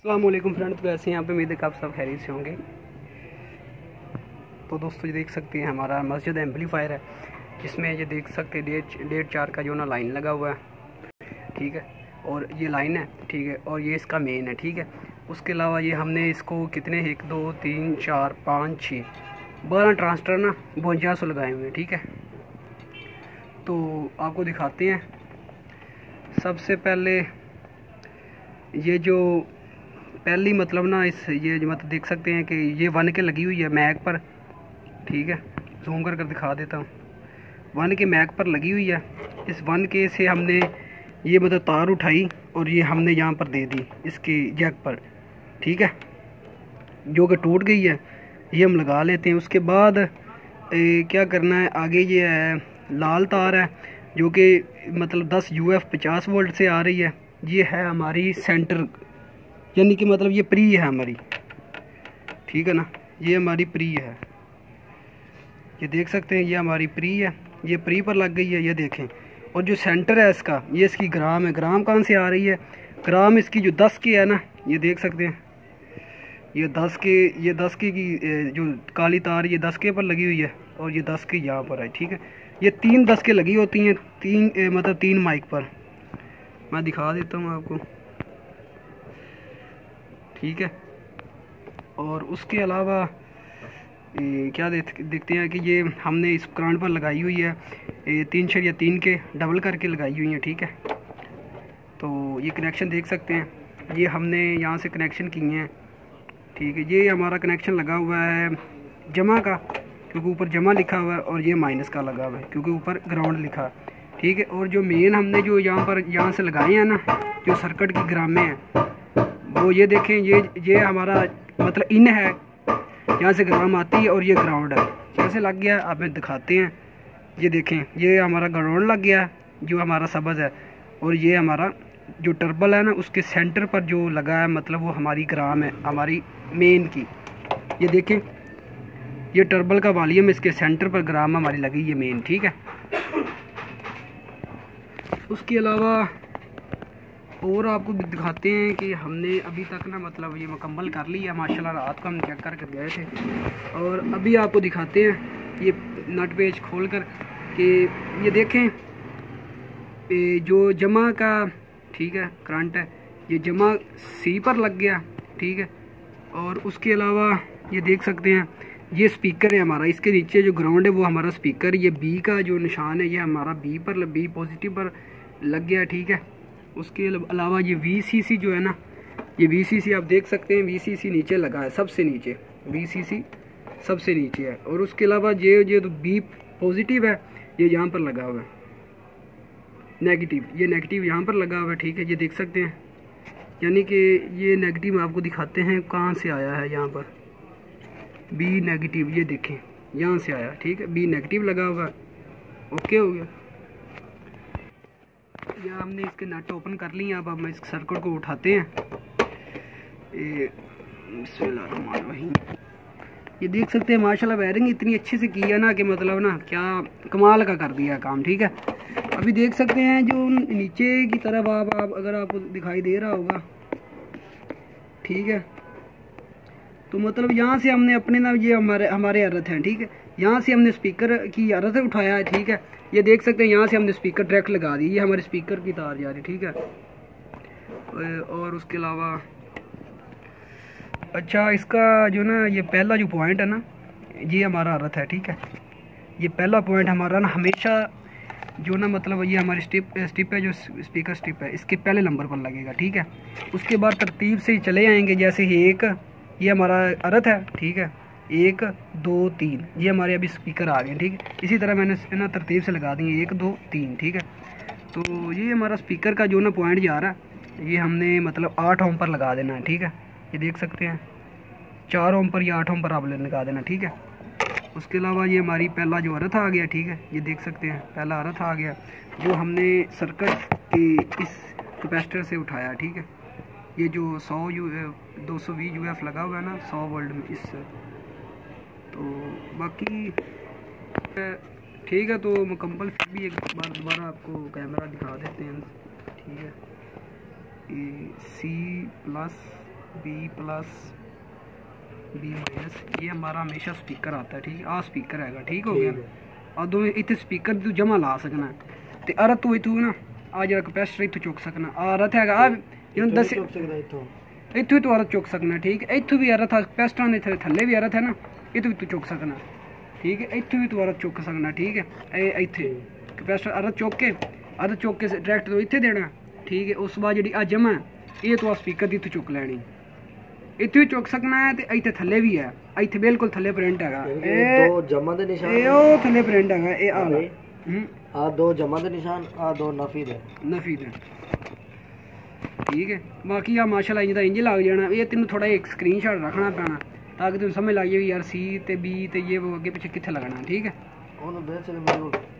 अस्सलामुअलैकुम फ्रेंड। तो ऐसे यहाँ पे उम्मीद है कि आप सब खैरियत से होंगे। तो दोस्तों ये देख सकते हैं हमारा मस्जिद एम्पलीफायर है, जिसमें ये देख सकते हैं डेढ़ चार का जो ना लाइन लगा हुआ है, ठीक है। और ये लाइन है, ठीक है, और ये इसका मेन है, ठीक है। उसके अलावा ये हमने इसको कितने 1 2 3 4 5 6 12 ट्रांसटर ना 5200 लगाए हुए हैं, ठीक है। तो आपको दिखाते हैं। सबसे पहले ये जो पहली मतलब ना इस ये मतलब देख सकते हैं कि ये 1 के लगी हुई है मैक पर, ठीक है। जूम कर दिखा देता हूँ, 1 के मैक पर लगी हुई है। इस 1 के से हमने ये मतलब तार उठाई और ये हमने यहाँ पर दे दी इसके जैक पर, ठीक है, जो कि टूट गई है। ये हम लगा लेते हैं। उसके बाद क्या करना है आगे, ये है लाल तार है जो कि मतलब 10 UF 50 वोल्ट से आ रही है। ये है हमारी सेंटर, यानी कि मतलब ये प्री है हमारी, ठीक है ना, ये हमारी प्री है। ये देख सकते हैं ये हमारी प्री है, ये प्री पर लग गई है, ये देखें। और जो सेंटर है इसका, ये इसकी ग्राम है। ग्राम कहाँ से आ रही है? ग्राम इसकी जो 10 की है ना, ये देख सकते हैं ये 10 के की जो काली तार ये 10 के पर लगी हुई है और ये 10 के यहाँ पर है, ठीक है। ये 3 10 के लगी होती हैं, तीन माइक पर। मैं दिखा देता हूँ आपको, ठीक है। और उसके अलावा क्या देखते हैं कि ये हमने इस ग्राउंड पर लगाई हुई है 3 या 3 के डबल करके लगाई हुई है, ठीक है। तो ये कनेक्शन देख सकते हैं, ये हमने यहाँ से कनेक्शन किए हैं, ठीक है। ये हमारा कनेक्शन लगा हुआ है जमा का, क्योंकि ऊपर जमा लिखा हुआ है, और ये माइनस का लगा हुआ है क्योंकि ऊपर ग्राउंड लिखा है, ठीक है। और जो मेन हमने जो यहाँ से लगाए हैं ना, जो सर्किट की ग्रामे हैं, वो ये देखें, ये हमारा मतलब इन है, यहाँ से ग्राम आती है और ये ग्राउंड है। कैसे लग गया आप में दिखाते हैं। ये देखें ये हमारा ग्राउंड लग गया जो हमारा सबज है, और ये हमारा जो टर्बल है ना उसके सेंटर पर जो लगा है, मतलब वो हमारी ग्राम है, हमारी मेन की। ये देखें ये टर्बल का वॉल्यूम, इसके सेंटर पर ग्राम हमारी लगी, ये मेन, ठीक है। उसके अलावा और आपको दिखाते हैं कि हमने अभी तक ना मतलब ये मुकम्मल कर ली है माशाल्लाह। रात को हम चेक करके गए थे, और अभी आपको दिखाते हैं ये नट पेज खोल कर कि ये देखें जो जमा का, ठीक है, करंट है, ये जमा सी पर लग गया, ठीक है। और उसके अलावा ये देख सकते हैं ये स्पीकर है हमारा, इसके नीचे जो ग्राउंड है वो हमारा स्पीकर। ये बी का जो निशान है ये हमारा बी पॉजिटिव पर लग गया, ठीक है। उसके अलावा ये VCC जो है ना, ये VCC आप देख सकते हैं, VCC नीचे लगा है, सबसे नीचे VCC सबसे नीचे है। और उसके अलावा ये तो B पॉजिटिव है, ये यहाँ पर लगा हुआ है नेगेटिव, ये नेगेटिव यहाँ पर लगा हुआ है, ठीक है। ये देख सकते हैं, यानी कि ये नेगेटिव आपको दिखाते हैं कहाँ से आया है, यहाँ पर B नेगेटिव, ये देखें यहाँ से आया, ठीक है, B नेगेटिव लगा हुआ है, ओके हो गया। या हमने इसके नट ओपन कर लिए। अब हम इस सर्किट को उठाते हैं। ये देख सकते हैं माशाल्लाह वायरिंग इतनी अच्छे से की है ना कि मतलब ना क्या कमाल का कर दिया काम, ठीक है। अभी देख सकते हैं जो नीचे की तरफ आप अगर आपको दिखाई दे रहा होगा, ठीक है, तो मतलब यहाँ से हमने अपने ना ये हमारे अर्थ हैं, ठीक है, यहाँ से हमने स्पीकर की अर्थ उठाया है, ठीक है। ये देख सकते हैं यहाँ से हमने स्पीकर डायरेक्ट लगा दी, ये हमारे स्पीकर की तार जा रही, ठीक है। और उसके अलावा अच्छा इसका जो ना ये पहला जो पॉइंट है ना ये हमारा अर्थ है, ठीक है। ये पहला पॉइंट हमारा ना हमेशा जो ना मतलब ये हमारी स्टिप है, जो स्पीकर स्टिप है, इसके पहले नंबर पर लगेगा, ठीक है। उसके बाद तरतीब से चले आएंगे, जैसे एक ये हमारा अर्थ है, ठीक है, 1 2 3 ये हमारे अभी स्पीकर आ गए, ठीक है। इसी तरह मैंने ना तरतीब से लगा दी 1 2 3, ठीक है। तो ये हमारा स्पीकर का जो ना पॉइंट जा रहा है, ये हमने मतलब 8 ओम पर लगा देना है, ठीक है। ये देख सकते हैं 4 ओम पर या 8 ओम पर आप लगा देना, ठीक है। उसके अलावा ये हमारी पहला जो अर्थ आ गया, ठीक है, ये देख सकते हैं पहला अर्थ आ गया जो हमने सर्किट की इस कैपेसिटर से उठाया, ठीक है। ये जो 220 UF लगा हुआ है ना 100 वोल्ट में, इससे तो बाकी ठीक है। तो मुकम्मल फिर भी एक बार दोबारा आपको कैमरा दिखा देते हैं, ठीक है। A C+ B plus B minus, ये हमारा हमेशा स्पीकर आता है। ठीक, आ स्पीकर हैगा। ठीक हो गया। अब तू इतने स्पीकर तू जमा ला सकना ते अर तू इतू ना आ जरा कैपेसिटर इतू चुक सकना, आ रथ है आ जिन दस इतों तू अरथ चुक सकना। ठीक, इतों भी अरथ कैपेसिटर ने थले भी अरथ है ना, इतों भी तू चुक सकना। ठीक है, इतों भी तू अरथ चुक सकना। ठीक है, ये इतने कैपेसिटर अरथ चुक के डायरेक्ट तू इतने देना। ठीक है, उस बाद जी आ जमा है ये तू आ स्पीकर की इतों चुक लैनी, इतों चुक सकना है तो इतने थले भी है, इतने बिल्कुल थले प्रिंट है जमा दे निशान थले प्रिंट है। ये आ दो जमा दे निशान, आ दो नफी दे ठीक है। बाकी आ माशाल्लाह इंज का इंज लग जाना। ये तेन थोड़ा एक स्क्रीनशॉट रखना पैना ताकि तुम समझ लग जाए यार सी ते बी ते ये वो अगे पिछे कितने लगना। ठीक है।